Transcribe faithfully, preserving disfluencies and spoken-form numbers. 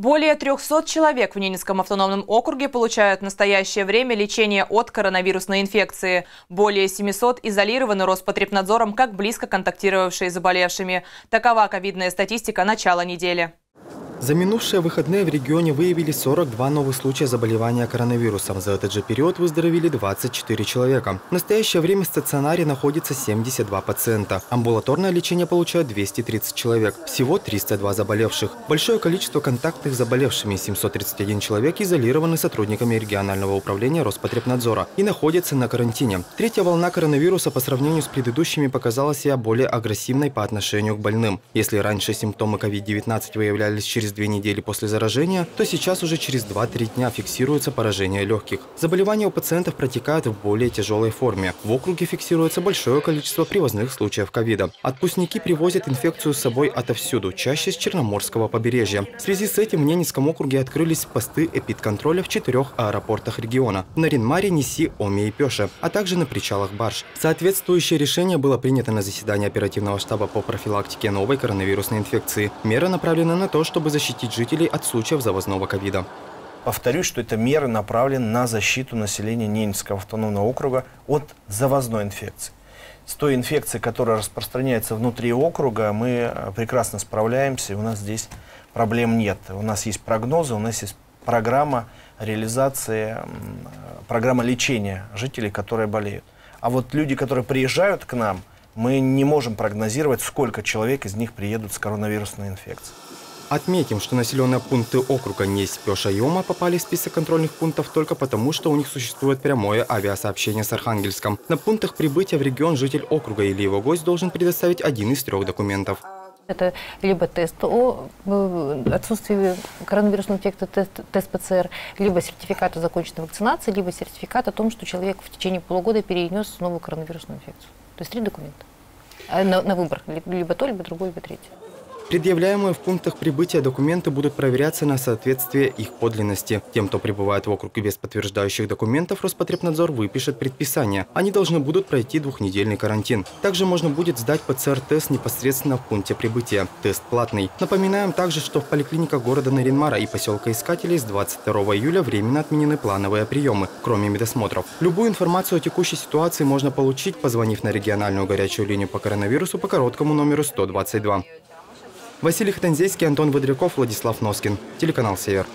Более трёхсот человек в Ненецком автономном округе получают в настоящее время лечение от коронавирусной инфекции. Более семисот изолированы Роспотребнадзором как близко контактировавшие с заболевшими. Такова ковидная статистика начала недели. За минувшие выходные в регионе выявили сорок два новых случая заболевания коронавирусом. За этот же период выздоровели двадцать четыре человека. В настоящее время в стационаре находится семьдесят два пациента. Амбулаторное лечение получают двести тридцать человек. Всего триста два заболевших. Большое количество контактных с заболевшими, семьсот тридцать один человек, изолированы сотрудниками регионального управления Роспотребнадзора и находятся на карантине. Третья волна коронавируса по сравнению с предыдущими показала себя более агрессивной по отношению к больным. Если раньше симптомы ковид девятнадцать выявлялись через две недели после заражения, то сейчас уже через два-три дня фиксируется поражение легких. Заболевания у пациентов протекают в более тяжелой форме. В округе фиксируется большое количество привозных случаев ковида. Отпускники привозят инфекцию с собой отовсюду, чаще с Черноморского побережья. В связи с этим в Ненецком округе открылись посты эпидконтроля в четырех аэропортах региона – на Ринмаре, Неси, Оме и Пеше, а также на причалах барж. Соответствующее решение было принято на заседании оперативного штаба по профилактике новой коронавирусной инфекции. Мера направлена на то, чтобы защитить защитить жителей от случаев завозного ковида. Повторюсь, что это меры направлены на защиту населения Ненецкого автономного округа от завозной инфекции. С той инфекцией, которая распространяется внутри округа, мы прекрасно справляемся, и у нас здесь проблем нет. У нас есть прогнозы, у нас есть программа реализации, программа лечения жителей, которые болеют. А вот люди, которые приезжают к нам, мы не можем прогнозировать, сколько человек из них приедут с коронавирусной инфекцией. Отметим, что населенные пункты округа Неси, Пеша и Ома попали в список контрольных пунктов только потому, что у них существует прямое авиасообщение с Архангельском. На пунктах прибытия в регион житель округа или его гость должен предоставить один из трех документов. Это либо тест о отсутствии коронавирусной инфекции, тест, тест ПЦР, либо сертификат о законченной вакцинации, либо сертификат о том, что человек в течение полугода перенес новую коронавирусную инфекцию. То есть три документа на, на выбор, либо то, либо другое, либо третье. Предъявляемые в пунктах прибытия документы будут проверяться на соответствие их подлинности. Тем, кто прибывает в округ без подтверждающих документов, Роспотребнадзор выпишет предписание. Они должны будут пройти двухнедельный карантин. Также можно будет сдать ПЦР-тест непосредственно в пункте прибытия. Тест платный. Напоминаем также, что в поликлиниках города Нарьян-Мара и поселка Искателей с двадцать второго июля временно отменены плановые приемы, кроме медосмотров. Любую информацию о текущей ситуации можно получить, позвонив на региональную горячую линию по коронавирусу по короткому номеру сто двадцать два. Василий Хатанзейский, Антон Бодряков, Владислав Носкин. Телеканал Север.